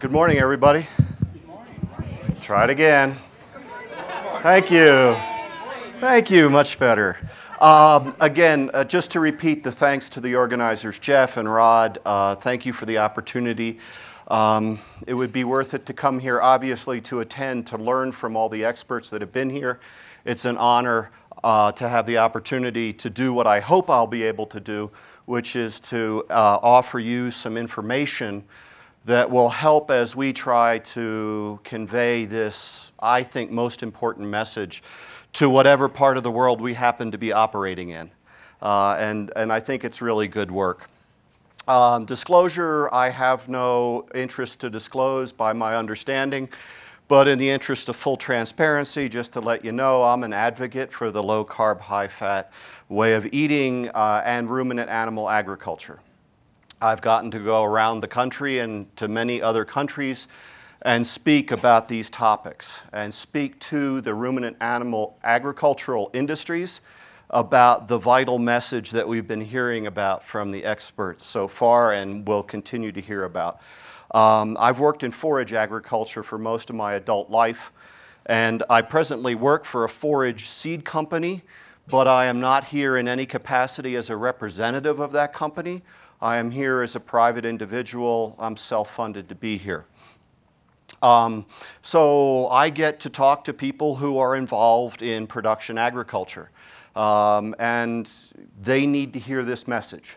Good morning, everybody. Good morning. Try it again. Thank you. Thank you. Much better. Just to repeat the thanks to the organizers, Jeff and Rod. Thank you for the opportunity. It would be worth it to come here, obviously, to attend, to learn from all the experts that have been here. It's an honor to have the opportunity to do what I hope I'll be able to do, which is to offer you some information that will help as we try to convey this, I think, most important message to whatever part of the world we happen to be operating in. And I think it's really good work. Disclosure, I have no interest to disclose by my understanding, but in the interest of full transparency, just to let you know, I'm an advocate for the low-carb, high-fat way of eating and ruminant animal agriculture. I've gotten to go around the country and to many other countries and speak about these topics and speak to the ruminant animal agricultural industries about the vital message that we've been hearing about from the experts so far and will continue to hear about. I've worked in forage agriculture for most of my adult life, and I presently work for a forage seed company, but I am not here in any capacity as a representative of that company. I am here as a private individual. I'm self-funded to be here. So I get to talk to people who are involved in production agriculture, and they need to hear this message.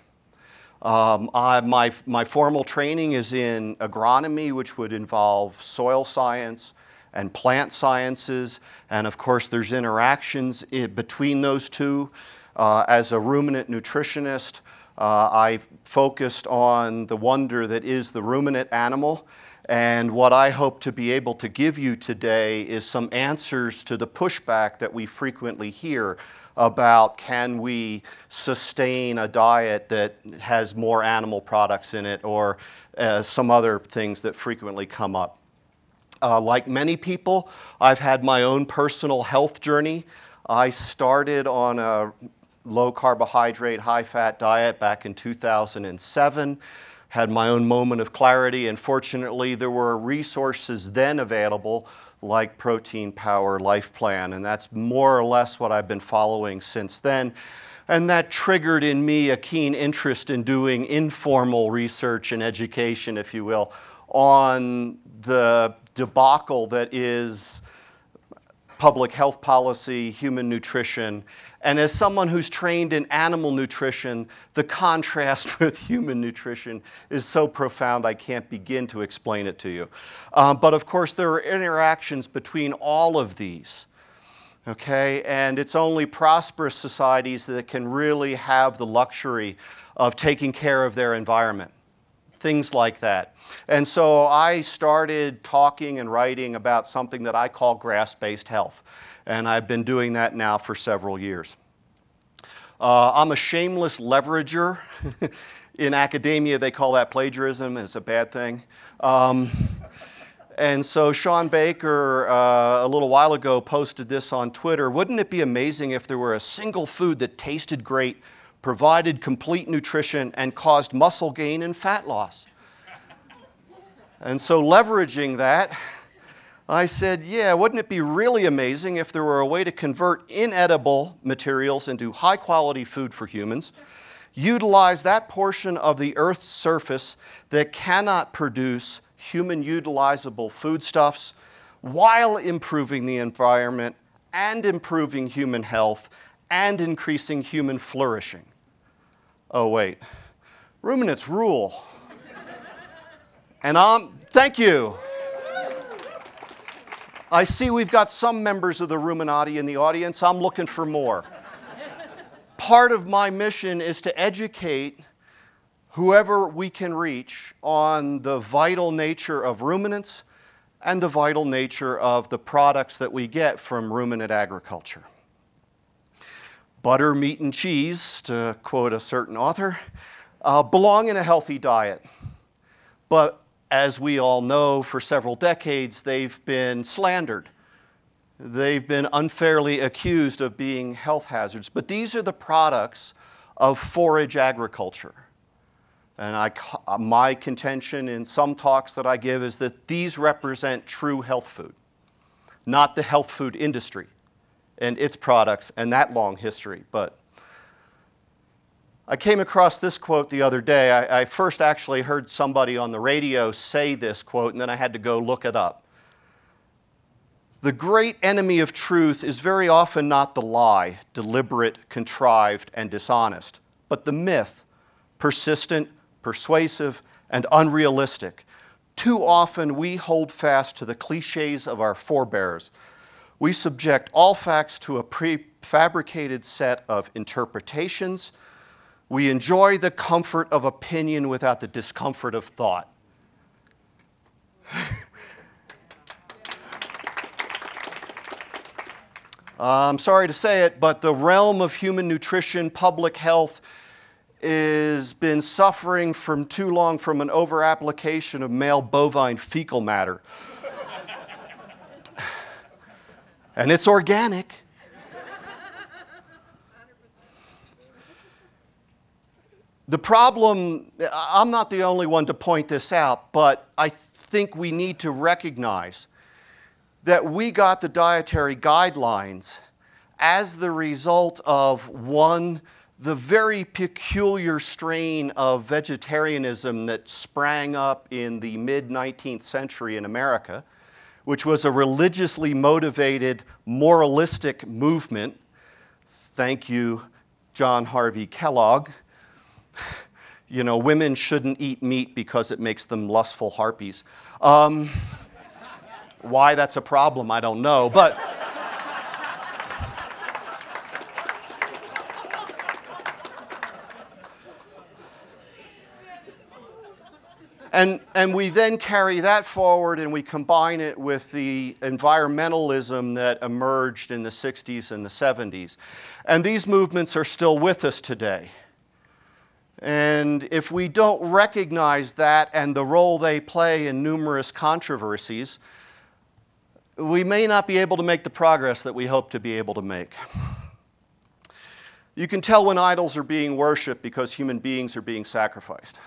My formal training is in agronomy, which would involve soil science and plant sciences, and of course there's interactions between those two. As a ruminant nutritionist, I focused on the wonder that is the ruminant animal, and what I hope to be able to give you today is some answers to the pushback that we frequently hear about: can we sustain a diet that has more animal products in it, or some other things that frequently come up. Like many people, I've had my own personal health journey. I started on a low carbohydrate, high fat diet back in 2007, had my own moment of clarity, and fortunately there were resources then available like Protein Power Life Plan, and that's more or less what I've been following since then. And that triggered in me a keen interest in doing informal research and education, if you will, on the debacle that is public health policy, human nutrition. And as someone who's trained in animal nutrition, the contrast with human nutrition is so profound I can't begin to explain it to you. But of course there are interactions between all of these, okay? And it's only prosperous societies that can really have the luxury of taking care of their environment, things like that. And so I started talking and writing about something that I call grass-based health. And I've been doing that now for several years. I'm a shameless leverager. In academia, they call that plagiarism. It's a bad thing. And so Sean Baker, a little while ago, posted this on Twitter. Wouldn't it be amazing if there were a single food that tasted great, provided complete nutrition, and caused muscle gain and fat loss? And so leveraging that, I said, yeah, wouldn't it be really amazing if there were a way to convert inedible materials into high-quality food for humans, utilize that portion of the Earth's surface that cannot produce human-utilizable foodstuffs while improving the environment and improving human health and increasing human flourishing. Oh, wait. Ruminants rule. And thank you. I see we've got some members of the Ruminati in the audience. I'm looking for more. Part of my mission is to educate whoever we can reach on the vital nature of ruminants and the vital nature of the products that we get from ruminant agriculture. Butter, meat, and cheese, to quote a certain author, belong in a healthy diet. But as we all know, for several decades, they've been slandered. They've been unfairly accused of being health hazards. But these are the products of forage agriculture. And my contention in some talks that I give is that these represent true health food, not the health food industry and its products and that long history. But I came across this quote the other day. I first actually heard somebody on the radio say this quote, and then I had to go look it up. The great enemy of truth is very often not the lie, deliberate, contrived, and dishonest, but the myth, persistent, persuasive, and unrealistic. Too often we hold fast to the cliches of our forebears. We subject all facts to a prefabricated set of interpretations. We enjoy the comfort of opinion without the discomfort of thought. I'm sorry to say it, but the realm of human nutrition, public health, has been suffering from too long from an over-application of male bovine fecal matter. And it's organic. 100%. The problem, I'm not the only one to point this out, but I think we need to recognize that we got the dietary guidelines as the result of, one, the very peculiar strain of vegetarianism that sprang up in the mid-19th century in America, which was a religiously motivated, moralistic movement. Thank you, John Harvey Kellogg. You know, women shouldn't eat meat because it makes them lustful harpies. Why that's a problem, I don't know, but And we then carry that forward and we combine it with the environmentalism that emerged in the 60s and the 70s. And these movements are still with us today. And if we don't recognize that and the role they play in numerous controversies, we may not be able to make the progress that we hope to be able to make. You can tell when idols are being worshipped because human beings are being sacrificed.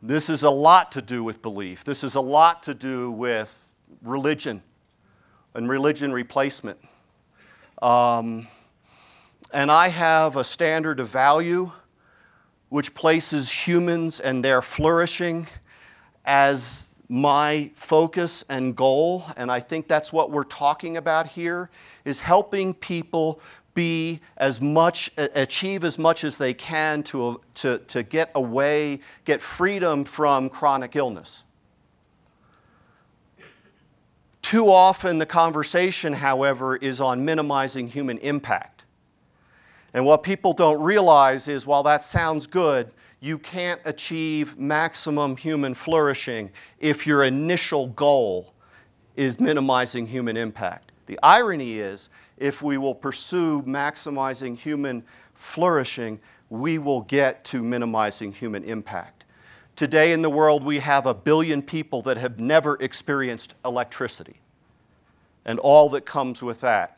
This is a lot to do with belief. This is a lot to do with religion and religion replacement. And I have a standard of value which places humans and their flourishing as my focus and goal. And I think that's what we're talking about here, is helping people achieve as much as they can to get away, get freedom from chronic illness. Too often the conversation, however, is on minimizing human impact. And what people don't realize is while that sounds good, you can't achieve maximum human flourishing if your initial goal is minimizing human impact. The irony is, if we will pursue maximizing human flourishing, we will get to minimizing human impact. Today in the world, we have 1 billion people that have never experienced electricity and all that comes with that.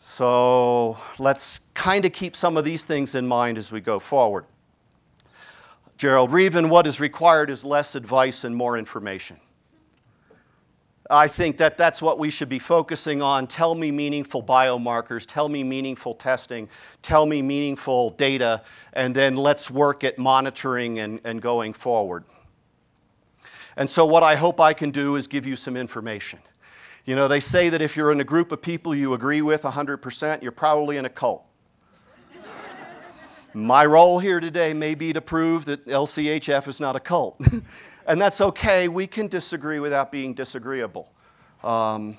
So let's kind of keep some of these things in mind as we go forward. Gerald Reaven, what is required is less advice and more information. I think that that's what we should be focusing on. Tell me meaningful biomarkers, tell me meaningful testing, tell me meaningful data, and then let's work at monitoring and going forward. And so what I hope I can do is give you some information. You know, they say that if you're in a group of people you agree with 100%, you're probably in a cult. My role here today may be to prove that LCHF is not a cult. And that's okay, we can disagree without being disagreeable. I'm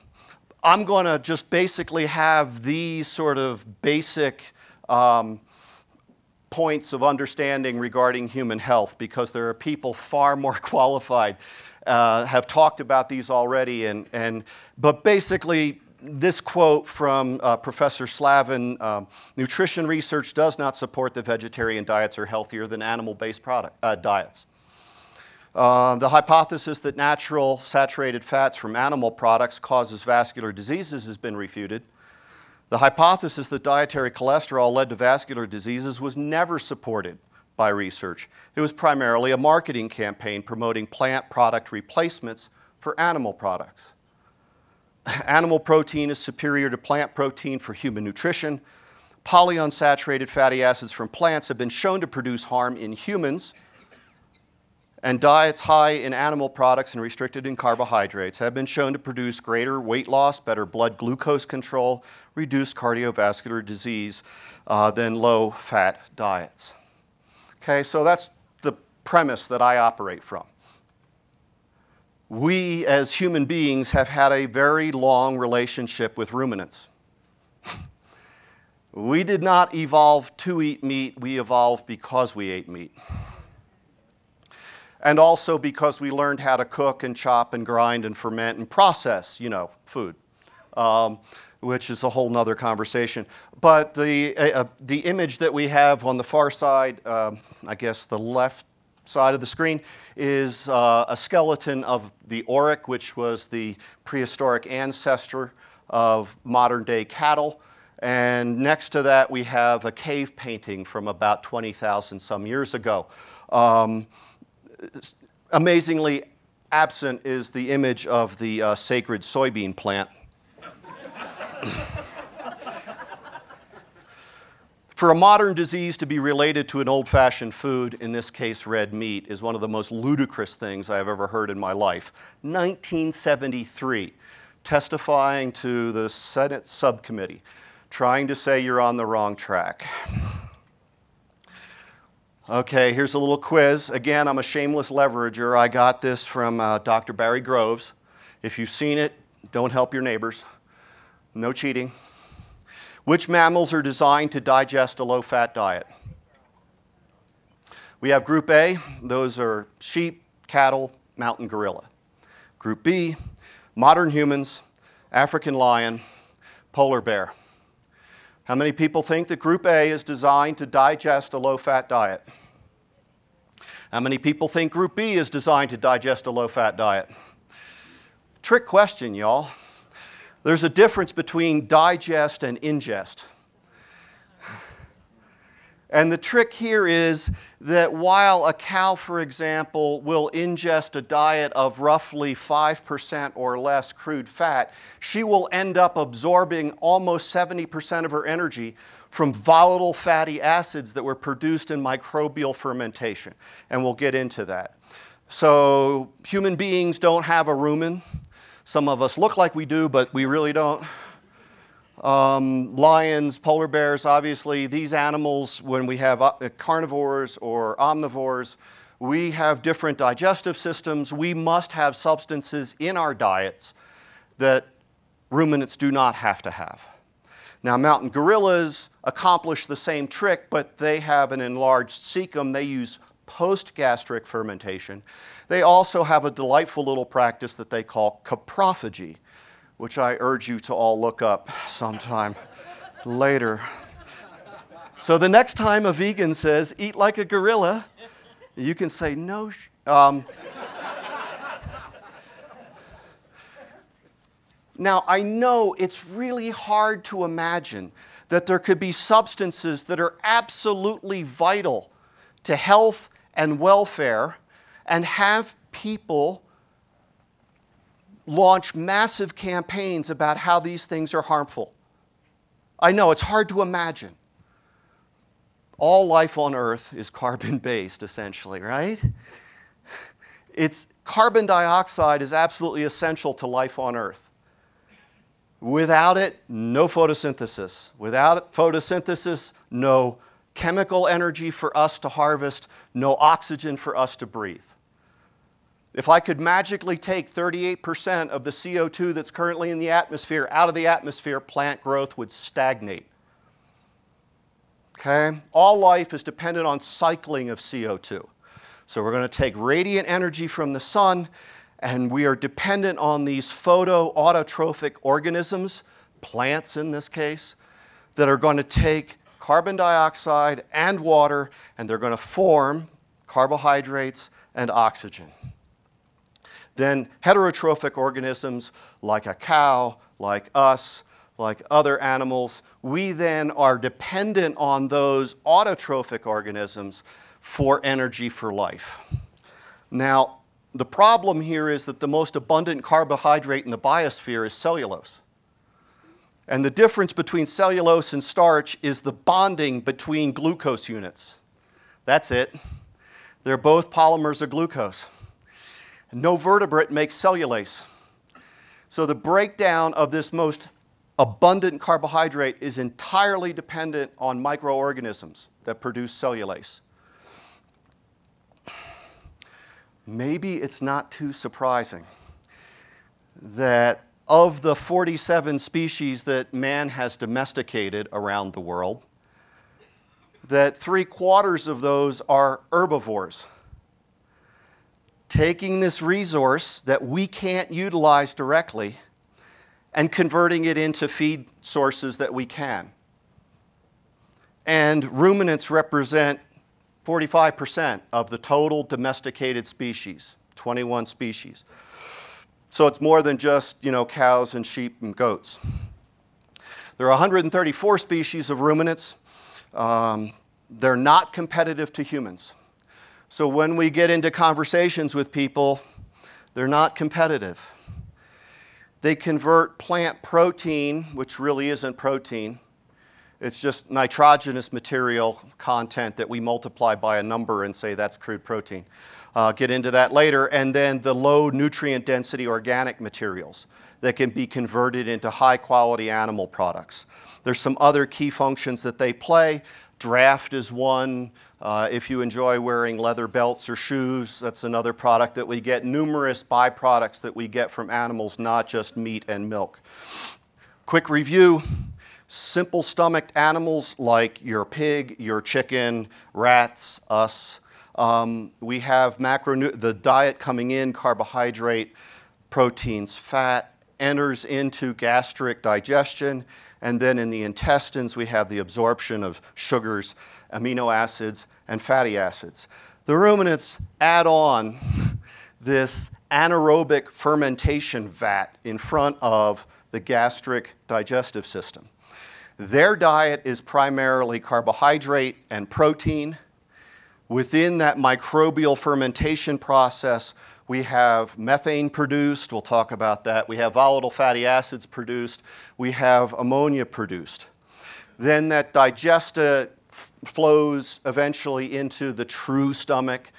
going to just basically have these sort of basic points of understanding regarding human health, because there are people far more qualified, have talked about these already, but basically this quote from Professor Slavin, nutrition research does not support that vegetarian diets are healthier than animal-based diets. The hypothesis that natural saturated fats from animal products causes vascular diseases has been refuted. The hypothesis that dietary cholesterol led to vascular diseases was never supported by research. It was primarily a marketing campaign promoting plant product replacements for animal products. Animal protein is superior to plant protein for human nutrition. Polyunsaturated fatty acids from plants have been shown to produce harm in humans, and diets high in animal products and restricted in carbohydrates have been shown to produce greater weight loss, better blood glucose control, reduced cardiovascular disease than low-fat diets. Okay, so that's the premise that I operate from. We as human beings have had a very long relationship with ruminants. We did not evolve to eat meat, we evolved because we ate meat. And also because we learned how to cook and chop and grind and ferment and process, you know, food, which is a whole nother conversation. But the image that we have on the far side, I guess the left side of the screen, is a skeleton of the auric, which was the prehistoric ancestor of modern-day cattle. And next to that, we have a cave painting from about 20,000 some years ago. Amazingly absent is the image of the sacred soybean plant. For a modern disease to be related to an old-fashioned food, in this case red meat, is one of the most ludicrous things I've ever heard in my life. 1973, testifying to the Senate subcommittee, trying to say you're on the wrong track. Okay, here's a little quiz. Again, I'm a shameless leverager. I got this from Dr. Barry Groves. If you've seen it, don't help your neighbors. No cheating. Which mammals are designed to digest a low-fat diet? We have group A. Those are sheep, cattle, mountain gorilla. Group B, modern humans, African lion, polar bear. How many people think that group A is designed to digest a low-fat diet? How many people think group B is designed to digest a low-fat diet? Trick question, y'all. There's a difference between digest and ingest. And the trick here is that while a cow, for example, will ingest a diet of roughly 5% or less crude fat, she will end up absorbing almost 70% of her energy from volatile fatty acids that were produced in microbial fermentation. And we'll get into that. So human beings don't have a rumen. Some of us look like we do, but we really don't. Lions, polar bears, obviously, these animals, when we have carnivores or omnivores, we have different digestive systems. We must have substances in our diets that ruminants do not have to have. Now, mountain gorillas accomplish the same trick, but they have an enlarged cecum. They use post-gastric fermentation. They also have a delightful little practice that they call coprophagy, which I urge you to all look up sometime later. So the next time a vegan says, eat like a gorilla, you can say, no. Now, I know it's really hard to imagine that there could be substances that are absolutely vital to health and welfare and have people launch massive campaigns about how these things are harmful. I know, it's hard to imagine. All life on Earth is carbon-based, essentially, right? It's carbon dioxide is absolutely essential to life on Earth. Without it, no photosynthesis. Without photosynthesis, no chemical energy for us to harvest, no oxygen for us to breathe. If I could magically take 38% of the CO2 that's currently in the atmosphere out of the atmosphere, plant growth would stagnate. Okay? All life is dependent on cycling of CO2. So we're going to take radiant energy from the sun, and we are dependent on these photoautotrophic organisms, plants in this case, that are going to take carbon dioxide and water, and they're going to form carbohydrates and oxygen. Then heterotrophic organisms like a cow, like us, like other animals, we then are dependent on those autotrophic organisms for energy for life. Now, the problem here is that the most abundant carbohydrate in the biosphere is cellulose. And the difference between cellulose and starch is the bonding between glucose units. That's it. They're both polymers of glucose. No vertebrate makes cellulase. So the breakdown of this most abundant carbohydrate is entirely dependent on microorganisms that produce cellulase. Maybe it's not too surprising that of the 47 species that man has domesticated around the world, that 3/4 of those are herbivores, taking this resource that we can't utilize directly and converting it into feed sources that we can. And ruminants represent 45% of the total domesticated species, 21 species. So it's more than just, cows and sheep and goats. There are 134 species of ruminants. They're not competitive to humans. So when we get into conversations with people, they're not competitive. They convert plant protein, which really isn't protein. It's just nitrogenous material content that we multiply by a number and say that's crude protein. Get into that later. And then the low nutrient density organic materials that can be converted into high quality animal products. There's some other key functions that they play. Draft is one. If you enjoy wearing leather belts or shoes, that's another product that we get. Numerous byproducts that we get from animals, not just meat and milk. Quick review. Simple-stomached animals like your pig, your chicken, rats, us. We have the diet coming in, carbohydrate, proteins, fat, enters into gastric digestion, and then in the intestines we have the absorption of sugars, amino acids, and fatty acids. The ruminants add on this anaerobic fermentation vat in front of the gastric digestive system. Their diet is primarily carbohydrate and protein. Within that microbial fermentation process, we have methane produced. We'll talk about that. We have volatile fatty acids produced. We have ammonia produced. Then that digesta flows eventually into the true stomach,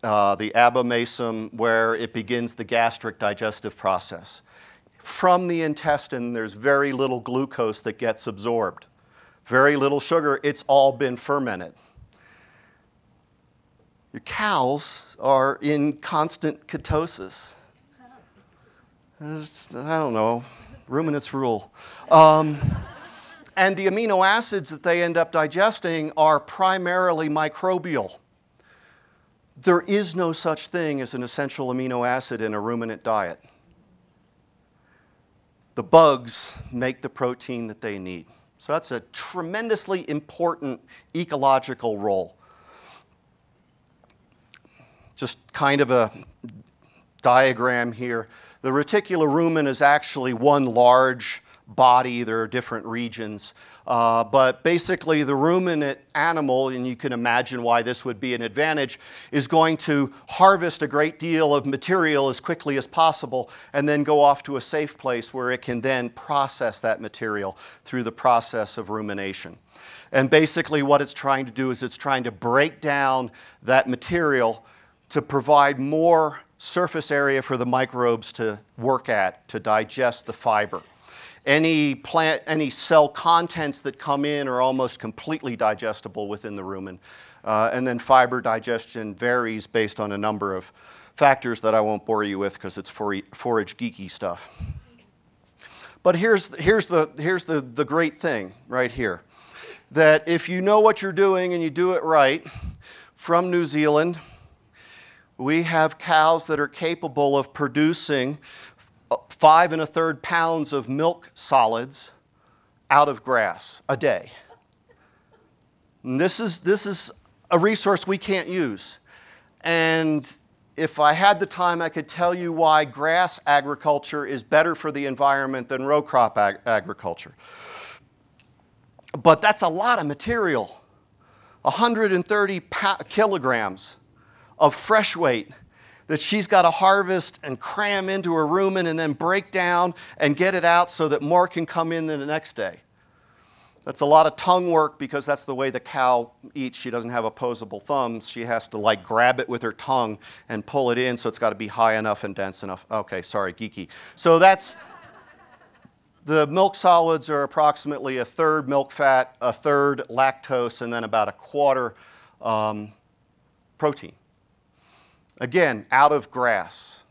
the abomasum, where it begins the gastric digestive process. From the intestine, there's very little glucose that gets absorbed. Very little sugar. It's all been fermented. Your cows are in constant ketosis. I don't know, ruminants rule. And the amino acids that they end up digesting are primarily microbial. There is no such thing as an essential amino acid in a ruminant diet. The bugs make the protein that they need. So that's a tremendously important ecological role. Just kind of a diagram here. The reticular rumen is actually one large body. There are different regions. But basically the ruminant animal, and you can imagine why this would be an advantage, is going to harvest a great deal of material as quickly as possible and then go off to a safe place where it can then process that material through the process of rumination. And basically what it's trying to do is it's trying to break down that material to provide more surface area for the microbes to work at, to digest the fiber. Any cell contents that come in are almost completely digestible within the rumen. And then fiber digestion varies based on a number of factors that I won't bore you with because it's forage geeky stuff. But here's the great thing right here, that if you know what you're doing and you do it right, from New Zealand, we have cows that are capable of producing 5 1/3 pounds of milk solids out of grass a day. And this is a resource we can't use. And If I had the time, I could tell you why grass agriculture is better for the environment than row crop agriculture. But that's a lot of material. 130 kilograms of fresh weight that she's got to harvest and cram into her rumen and then break down and get it out so that more can come in the next day. That's a lot of tongue work because that's the way the cow eats. She doesn't have opposable thumbs. She has to like grab it with her tongue and pull it in, so it's got to be high enough and dense enough. Okay, sorry, geeky. So that's, the milk solids are approximately a third milk fat, a third lactose, and then about a quarter protein. Again, out of grass.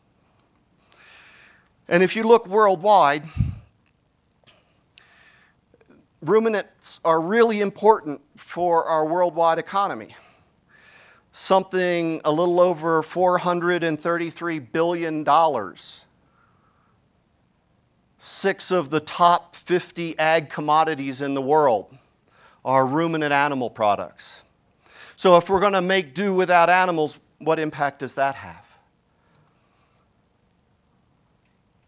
And if you look worldwide, ruminants are really important for our worldwide economy. Something a little over $433 billion. 6 of the top 50 ag commodities in the world are ruminant animal products. So if we're going to make do without animals, what impact does that have?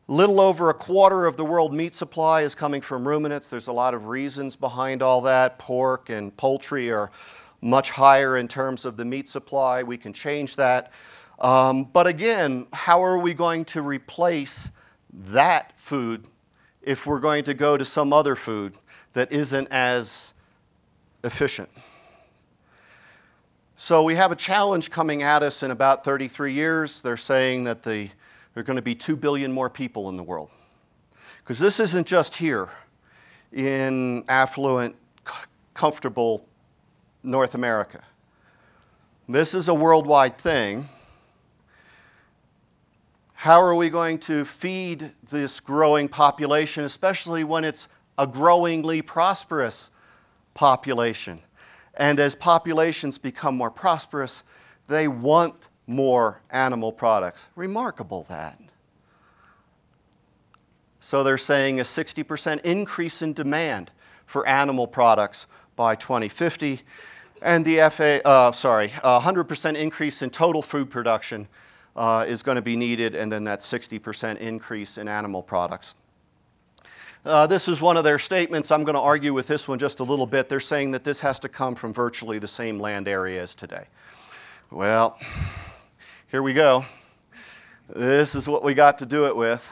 Little over a quarter of the world meat supply is coming from ruminants. There's a lot of reasons behind all that. Pork and poultry are much higher in terms of the meat supply. We can change that. But again, how are we going to replace that food if we're going to go to some other food that isn't as efficient? So we have a challenge coming at us in about 33 years. They're saying that there are going to be 2 billion more people in the world. Because this isn't just here in affluent, comfortable North America. This is a worldwide thing. How are we going to feed this growing population, especially when it's a growingly prosperous population? And as populations become more prosperous, they want more animal products. Remarkable that. So they're saying a 60% increase in demand for animal products by 2050, and the FAA, 100% increase in total food production is going to be needed, and then that 60% increase in animal products. This is one of their statements. I'm going to argue with this one just a little bit. They're saying that this has to come from virtually the same land area as today. Well, here we go. This is what we got to do it with.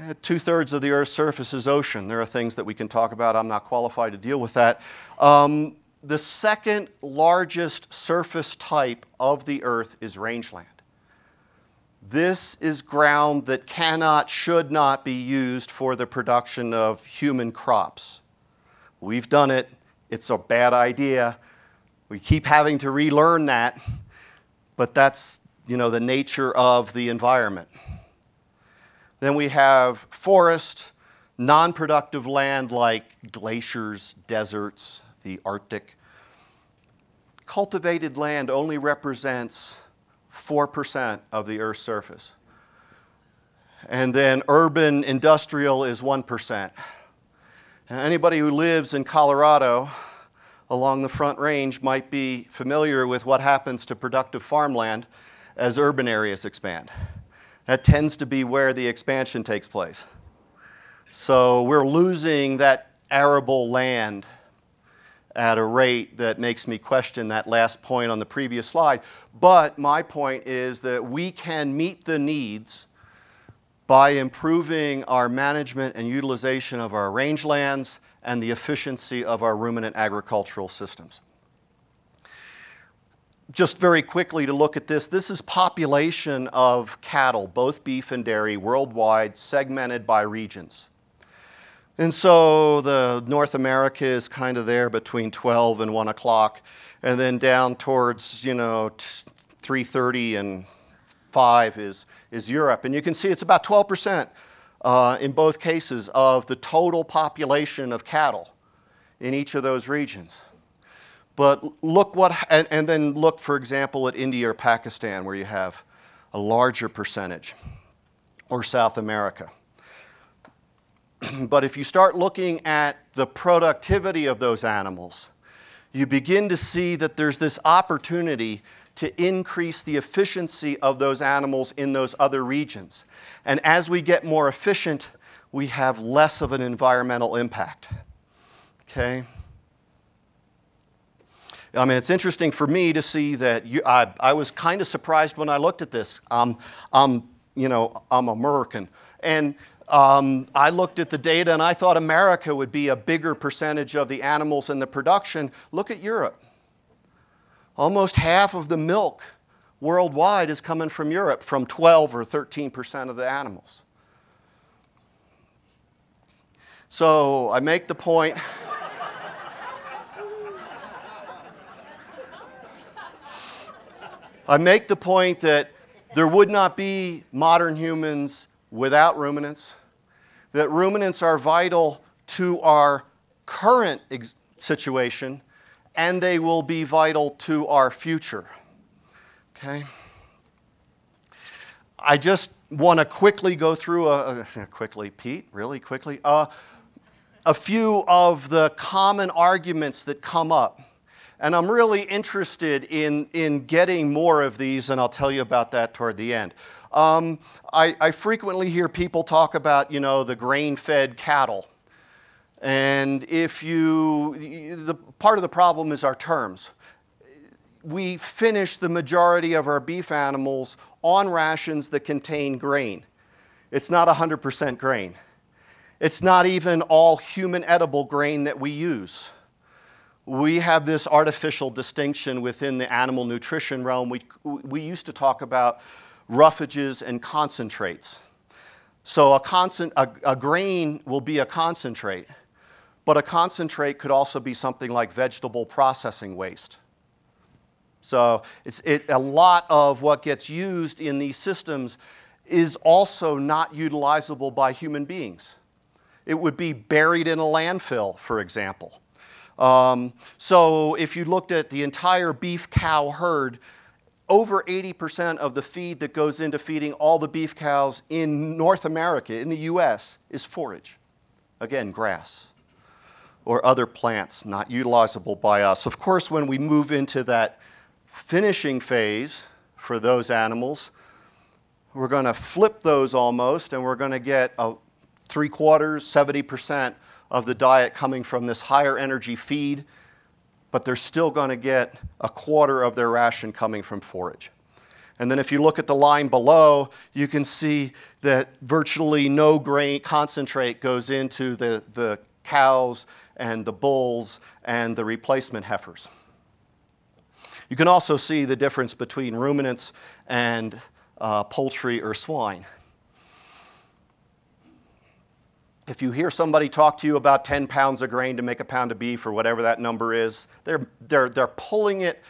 2/3 of the Earth's surface is ocean. There are things that we can talk about. I'm not qualified to deal with that. The second largest surface type of the Earth is rangeland. This is ground that cannot, should not be used for the production of human crops. We've done it. It's a bad idea. We keep having to relearn that. But that's, you know, the nature of the environment. Then we have forest, non-productive land like glaciers, deserts, the Arctic. Cultivated land only represents 4% of the Earth's surface. And then urban industrial is 1%. And anybody who lives in Colorado along the Front Range might be familiar with what happens to productive farmland as urban areas expand. That tends to be where the expansion takes place. So we're losing that arable land at a rate that makes me question that last point on the previous slide. But my point is that we can meet the needs by improving our management and utilization of our rangelands and the efficiency of our ruminant agricultural systems. Just very quickly to look at this, this is population of cattle, both beef and dairy, worldwide, segmented by regions. And so the North America is kind of there between 12 and 1 o'clock, and then down towards, you know, 3:30 and 5 is Europe. And you can see it's about 12% in both cases of the total population of cattle in each of those regions. But look what, and then look, for example, at India or Pakistan, where you have a larger percentage, or South America. But if you start looking at the productivity of those animals, you begin to see that there's this opportunity to increase the efficiency of those animals in those other regions. And as we get more efficient, we have less of an environmental impact. Okay? I mean, it's interesting for me to see that I was kind of surprised when I looked at this. You know, I'm American. And I looked at the data and I thought America would be a bigger percentage of the animals in the production. Look at Europe. Almost half of the milk worldwide is coming from Europe, from 12 or 13% of the animals. So I make the point. I make the point that there would not be modern humans without ruminants, that ruminants are vital to our current situation, and they will be vital to our future. Okay? I just want to quickly go through, a few of the common arguments that come up. And I'm really interested in getting more of these, and I'll tell you about that toward the end. I frequently hear people talk about, you know, the grain-fed cattle. And if you, part of the problem is our terms. We finish the majority of our beef animals on rations that contain grain. It's not 100% grain. It's not even all human edible grain that we use. We have this artificial distinction within the animal nutrition realm. We used to talk about roughages and concentrates. So a grain will be a concentrate, but a concentrate could also be something like vegetable processing waste. So a lot of what gets used in these systems is also not utilizable by human beings. It would be buried in a landfill, for example. So if you looked at the entire beef cow herd, over 80% of the feed that goes into feeding all the beef cows in North America, in the US, is forage. Again, grass or other plants not utilizable by us. Of course, when we move into that finishing phase for those animals, we're going to flip those almost, and we're going to get a 70% of the diet coming from this higher energy feed, but they're still going to get a quarter of their ration coming from forage. And then if you look at the line below, you can see that virtually no grain concentrate goes into the cows and the bulls and the replacement heifers. You can also see the difference between ruminants and poultry or swine. If you hear somebody talk to you about 10 pounds of grain to make a pound of beef or whatever that number is, they're pulling it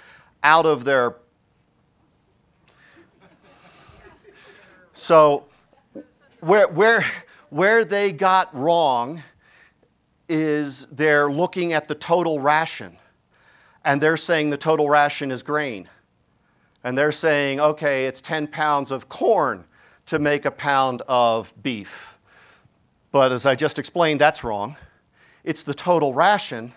out of their... So where they got wrong is they're looking at the total ration, and they're saying the total ration is grain. And they're saying, okay, it's 10 pounds of corn to make a pound of beef. But as I just explained, that's wrong. It's the total ration,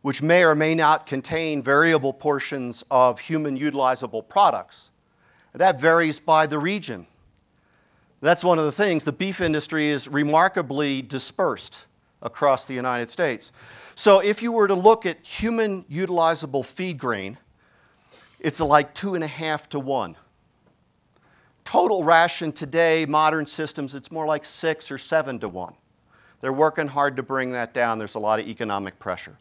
which may or may not contain variable portions of human utilizable products. That varies by the region. That's one of the things. The beef industry is remarkably dispersed across the United States. So if you were to look at human utilizable feed grain, it's like 2.5 to 1. Total ration today, modern systems, it's more like 6 or 7 to 1. They're working hard to bring that down. There's a lot of economic pressure.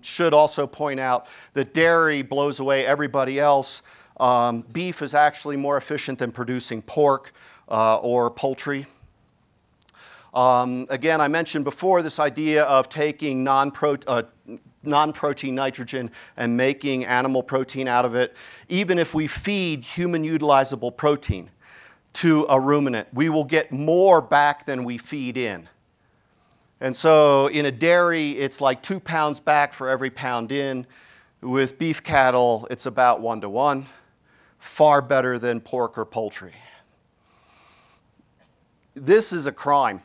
Should also point out that dairy blows away everybody else. Beef is actually more efficient than producing pork or poultry. Again, I mentioned before this idea of taking non-protein nitrogen and making animal protein out of it. Even if we feed human utilizable protein to a ruminant, we will get more back than we feed in. And so in a dairy, it's like 2 pounds back for every pound in. With beef cattle, it's about 1 to 1, far better than pork or poultry. This is a crime.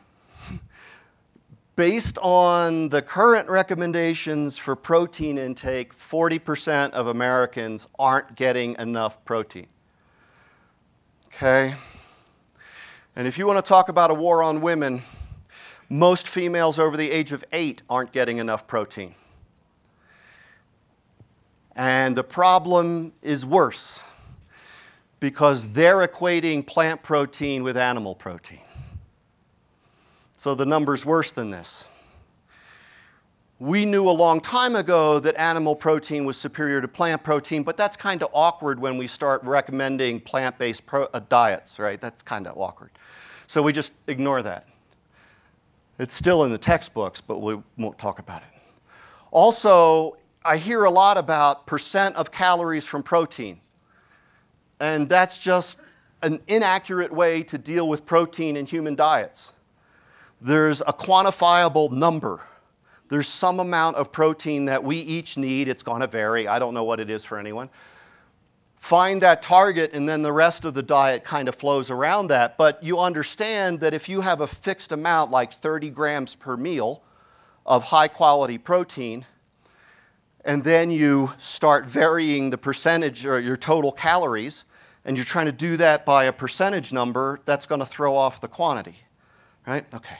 Based on the current recommendations for protein intake, 40% of Americans aren't getting enough protein. Okay? And if you want to talk about a war on women, most females over the age of 8 aren't getting enough protein. And the problem is worse because they're equating plant protein with animal protein. So the number's worse than this. We knew a long time ago that animal protein was superior to plant protein, but that's kind of awkward when we start recommending plant-based diets, right? That's kind of awkward. So we just ignore that. It's still in the textbooks, but we won't talk about it. Also, I hear a lot about percent of calories from protein, and that's just an inaccurate way to deal with protein in human diets. There's a quantifiable number. There's some amount of protein that we each need. It's going to vary. I don't know what it is for anyone. Find that target, and then the rest of the diet kind of flows around that. But you understand that if you have a fixed amount, like 30 grams per meal of high-quality protein, and then you start varying the percentage or your total calories, and you're trying to do that by a percentage number, that's going to throw off the quantity. Right? Okay.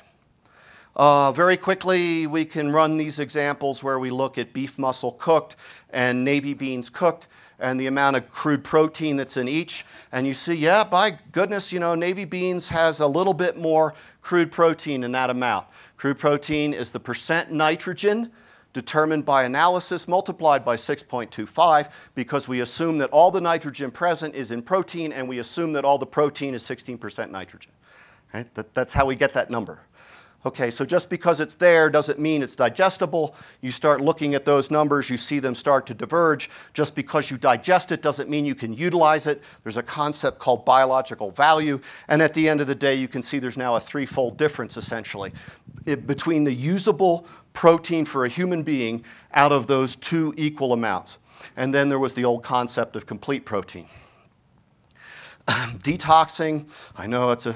Very quickly, we can run these examples where we look at beef muscle cooked and navy beans cooked and the amount of crude protein that's in each. And you see, yeah, by goodness, you know, navy beans has a little bit more crude protein in that amount. Crude protein is the percent nitrogen determined by analysis multiplied by 6.25 because we assume that all the nitrogen present is in protein and we assume that all the protein is 16% nitrogen. Right? That's how we get that number. Okay, so just because it's there doesn't mean it's digestible. You start looking at those numbers, you see them start to diverge. Just because you digest it doesn't mean you can utilize it. There's a concept called biological value, and at the end of the day, you can see there's now a threefold difference, essentially, between the usable protein for a human being out of those two equal amounts. And then there was the old concept of complete protein. Detoxing, I know it's a...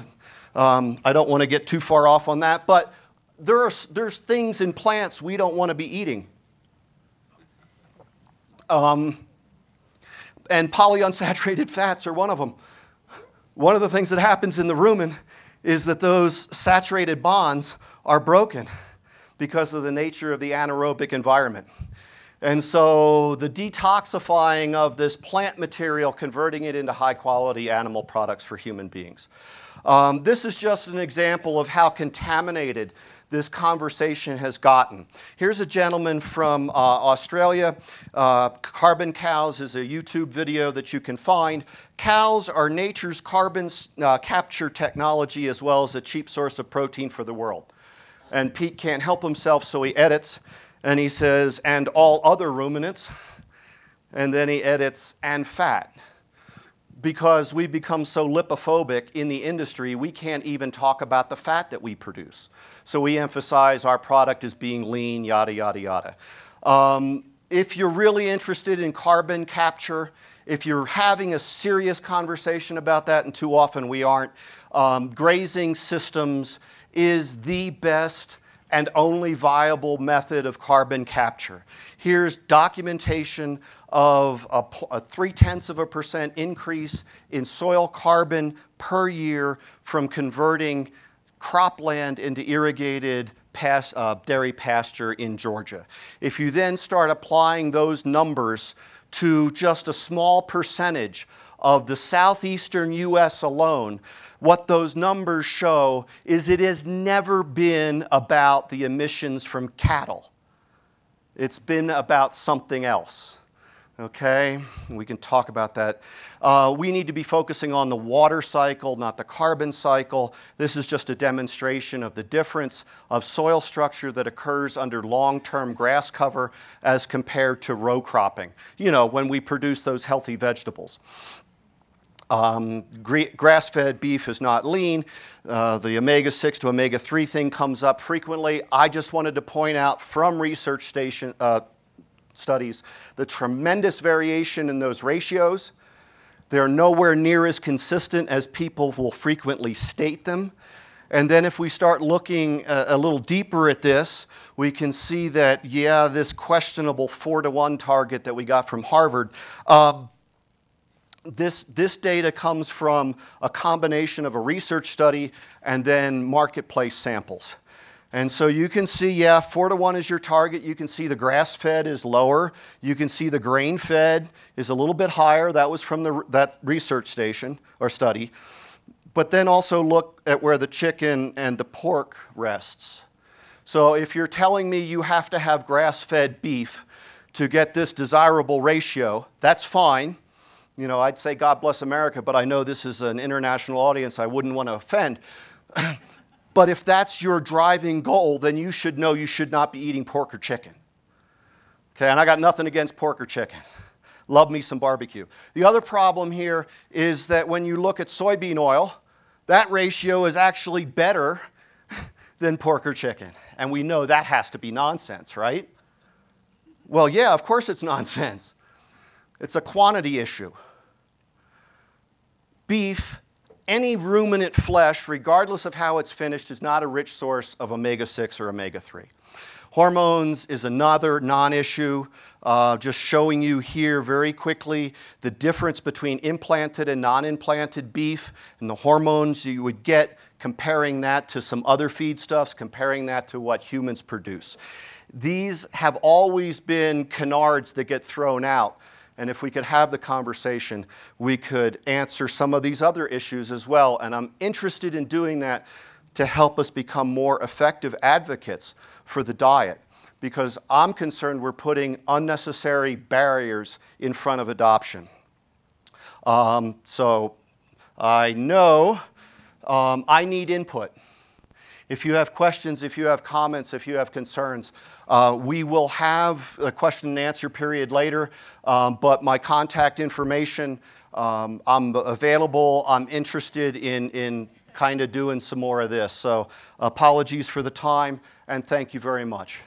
I don't want to get too far off on that, but there's things in plants we don't want to be eating. And polyunsaturated fats are one of them. One of the things that happens in the rumen is that those saturated bonds are broken because of the nature of the anaerobic environment. And so the detoxifying of this plant material, converting it into high-quality animal products for human beings. This is just an example of how contaminated this conversation has gotten. Here's a gentleman from Australia. Carbon cows is a YouTube video that you can find. Cows are nature's carbon capture technology as well as a cheap source of protein for the world. And Pete can't help himself, so he edits, and he says, and all other ruminants, and then he edits, and fat. Because we've become so lipophobic in the industry, we can't even talk about the fat that we produce. So we emphasize our product as being lean, yada, yada, yada. If you're really interested in carbon capture, if you're having a serious conversation about that, and too often we aren't, grazing systems is the best and only viable method of carbon capture. Here's documentation of a 0.3% increase in soil carbon per year from converting cropland into irrigated dairy pasture in Georgia. If you then start applying those numbers to just a small percentage of the southeastern U.S. alone, what those numbers show is it has never been about the emissions from cattle. It's been about something else. Okay? We can talk about that. We need to be focusing on the water cycle, not the carbon cycle. This is just a demonstration of the difference of soil structure that occurs under long-term grass cover as compared to row cropping, you know, when we produce those healthy vegetables. Grass-fed beef is not lean. The omega-6 to omega-3 thing comes up frequently. I just wanted to point out from research studies the tremendous variation in those ratios. They're nowhere near as consistent as people will frequently state them. And then if we start looking a little deeper at this, we can see that, yeah, this questionable 4-to-1 target that we got from Harvard, this data comes from a combination of a research study and then marketplace samples. And so you can see, yeah, 4-to-1 is your target. You can see the grass-fed is lower. You can see the grain-fed is a little bit higher. That was from that research station or study. But then also look at where the chicken and the pork rests. So if you're telling me you have to have grass-fed beef to get this desirable ratio, that's fine. You know, I'd say God bless America, but I know this is an international audience. I wouldn't want to offend. But if that's your driving goal, then you should know you should not be eating pork or chicken. Okay, and I got nothing against pork or chicken. Love me some barbecue. The other problem here is that when you look at soybean oil, that ratio is actually better than pork or chicken. And we know that has to be nonsense, right? Well, yeah, of course it's nonsense. It's a quantity issue. Beef, any ruminant flesh, regardless of how it's finished, is not a rich source of omega-6 or omega-3. Hormones is another non-issue. Just showing you here very quickly the difference between implanted and non-implanted beef and the hormones you would get, comparing that to some other feedstuffs, comparing that to what humans produce. These have always been canards that get thrown out. And if we could have the conversation, we could answer some of these other issues as well. And I'm interested in doing that to help us become more effective advocates for the diet, because I'm concerned we're putting unnecessary barriers in front of adoption. So I know I need input. If you have questions, if you have comments, if you have concerns, we will have a question and answer period later, but my contact information, I'm available. I'm interested in kind of doing some more of this. So apologies for the time, and thank you very much.